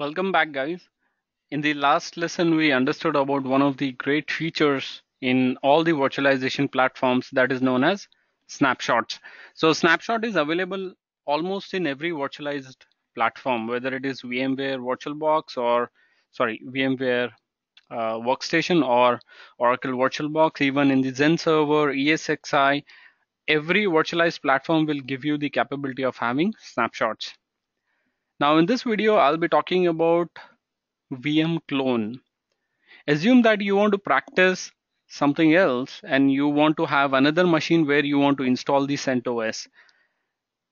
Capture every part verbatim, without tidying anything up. Welcome back, guys. In the last lesson, we understood about one of the great features in all the virtualization platforms that is known as snapshots. So snapshot is available almost in every virtualized platform, whether it is VMware VirtualBox or sorry, VMware uh, Workstation or Oracle VirtualBox, even in the Zen server, ESXi, every virtualized platform will give you the capability of having snapshots. Now in this video, I'll be talking about V M clone. Assume that you want to practice something else and you want to have another machine where you want to install the CentOS.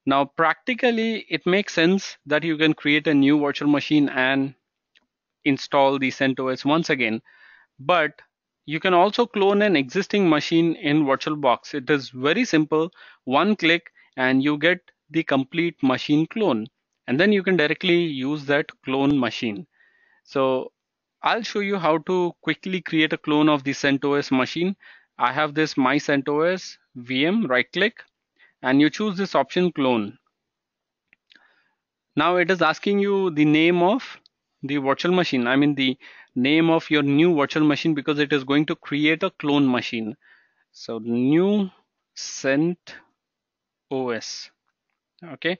Now practically, it makes sense that you can create a new virtual machine and install the CentOS once again. But you can also clone an existing machine in VirtualBox. It is very simple, one click and you get the complete machine clone. And then you can directly use that clone machine. So I'll show you how to quickly create a clone of the CentOS machine. I have this My CentOS V M, right click, and you choose this option clone. Now it is asking you the name of the virtual machine. I mean the name of your new virtual machine, because it is going to create a clone machine. So new CentOS, okay.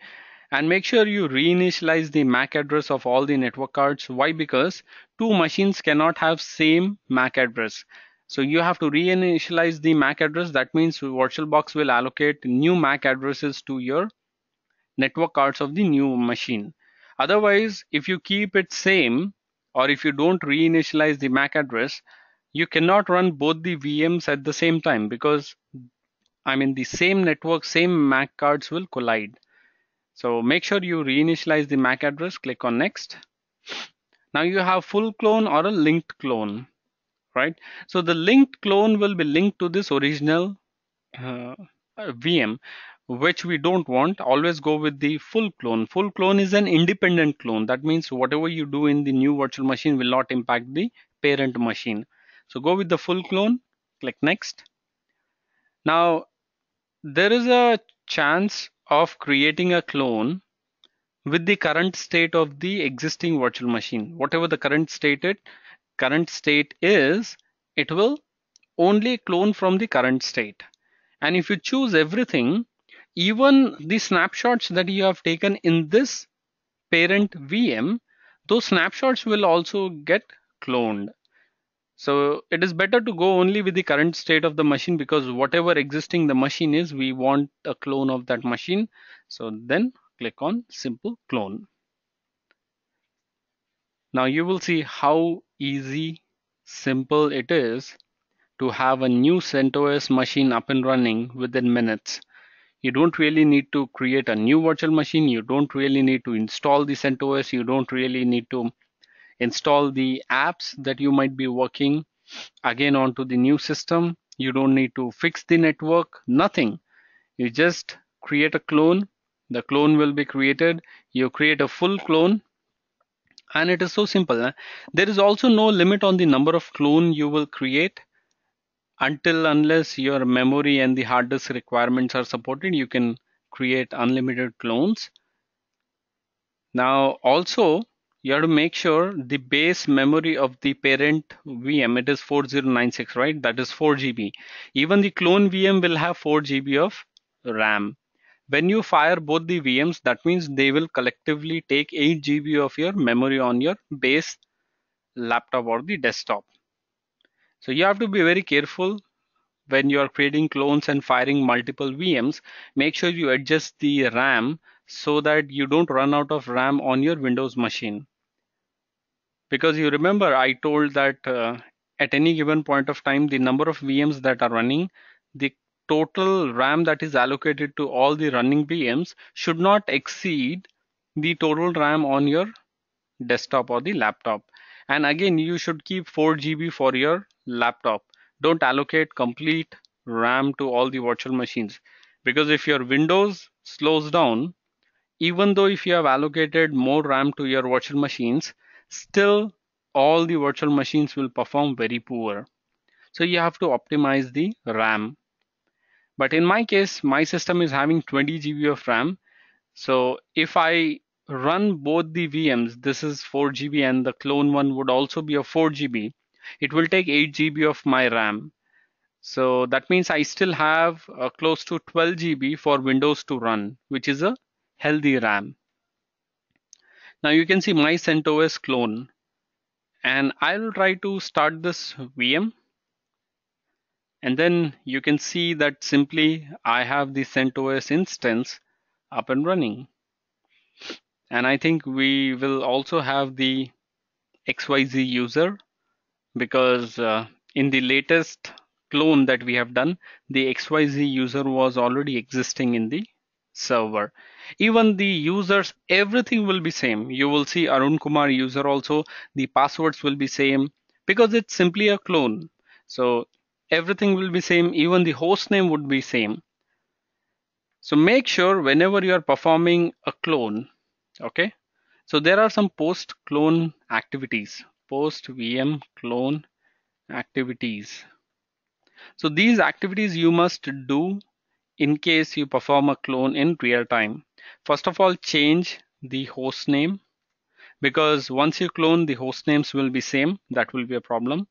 And make sure you reinitialize the MAC address of all the network cards. Why? Because two machines cannot have same MAC address. So you have to reinitialize the MAC address. That means VirtualBox will allocate new MAC addresses to your network cards of the new machine. Otherwise, if you keep it same or if you don't reinitialize the MAC address, you cannot run both the V Ms at the same time, because I mean the same network, same MAC cards will collide. So make sure you reinitialize the MAC address, click on next. Now you have full clone or a linked clone, right? So the linked clone will be linked to this original uh, V M, which we don't want. Always go with the full clone. Full clone is an independent clone. That means whatever you do in the new virtual machine will not impact the parent machine. So go with the full clone, click next. Now there is a chance of creating a clone with the current state of the existing virtual machine. Whatever the current state it current state is, it will only clone from the current state. And if you choose everything, even the snapshots that you have taken in this parent V M, those snapshots will also get cloned. So it is better to go only with the current state of the machine, because whatever existing the machine is, we want a clone of that machine. So then click on simple clone. Now you will see how easy, simple it is to have a new CentOS machine up and running within minutes. You don't really need to create a new virtual machine. You don't really need to install the CentOS. You don't really need to install the apps that you might be working again onto the new system. You don't need to fix the network, nothing. You just create a clone, the clone will be created, you create a full clone, and it is so simple. Huh? There is also no limit on the number of clone you will create. Until unless your memory and the hard disk requirements are supported, you can create unlimited clones. Now also, you have to make sure the base memory of the parent V M, it is four thousand ninety-six, right? That is four G B. Even the clone V M will have four G B of RAM. When you fire both the V Ms, that means they will collectively take eight G B of your memory on your base laptop or the desktop. So you have to be very careful when you are creating clones and firing multiple V Ms. Make sure you adjust the RAM so that you don't run out of RAM on your Windows machine. Because you remember I told that uh, at any given point of time, the number of V Ms that are running, the total RAM that is allocated to all the running V Ms should not exceed the total RAM on your desktop or the laptop. And again, you should keep four G B for your laptop. Don't allocate complete RAM to all the virtual machines. Because if your Windows slows down, even though if you have allocated more RAM to your virtual machines, still all the virtual machines will perform very poor. So you have to optimize the RAM. But in my case, my system is having twenty G B of RAM. So if I run both the V Ms, this is four G B and the clone one would also be a four G B, it will take eight G B of my RAM. So that means I still have uh, close to twelve G B for Windows to run, which is a healthy RAM. Now you can see my CentOS clone, and I'll try to start this V M. And then you can see that simply I have the CentOS instance up and running. And I think we will also have the X Y Z user, because uh, in the latest clone that we have done, the X Y Z user was already existing in the server. Even the users, everything will be same. You will see Arun Kumar user also, the passwords will be same because it's simply a clone. So everything will be same, even the host name would be same. So make sure whenever you are performing a clone, okay, so there are some post clone activities, post V M clone activities. So these activities you must do in case you perform a clone in real time. First of all, change the host name, because once you clone, the host names will be same. That will be a problem.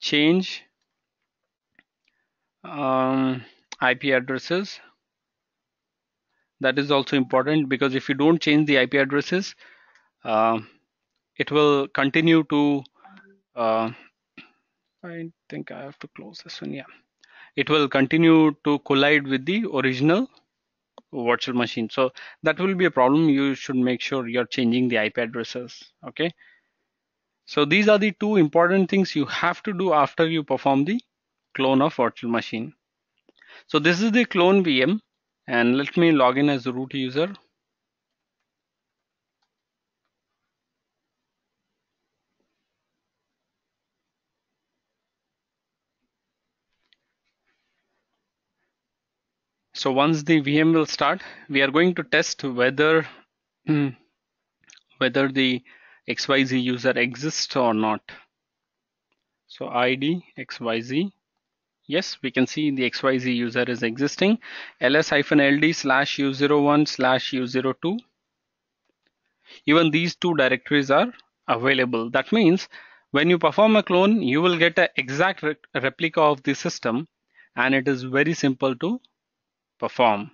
Change um, I P addresses. That is also important, because if you don't change the I P addresses, uh, it will continue to uh, I think I have to close this one. Yeah, it will continue to collide with the original virtual machine. So that will be a problem. You should make sure you're changing the I P addresses. Okay. So these are the two important things you have to do after you perform the clone of virtual machine. So this is the clone V M, and let me log in as the root user. So once the V M will start, we are going to test whether whether the X Y Z user exists or not. So I D X Y Z. Yes, we can see the X Y Z user is existing. L S dash L D slash U zero one slash U zero two. Even these two directories are available. That means when you perform a clone, you will get an exact re replica of the system, and it is very simple to perform.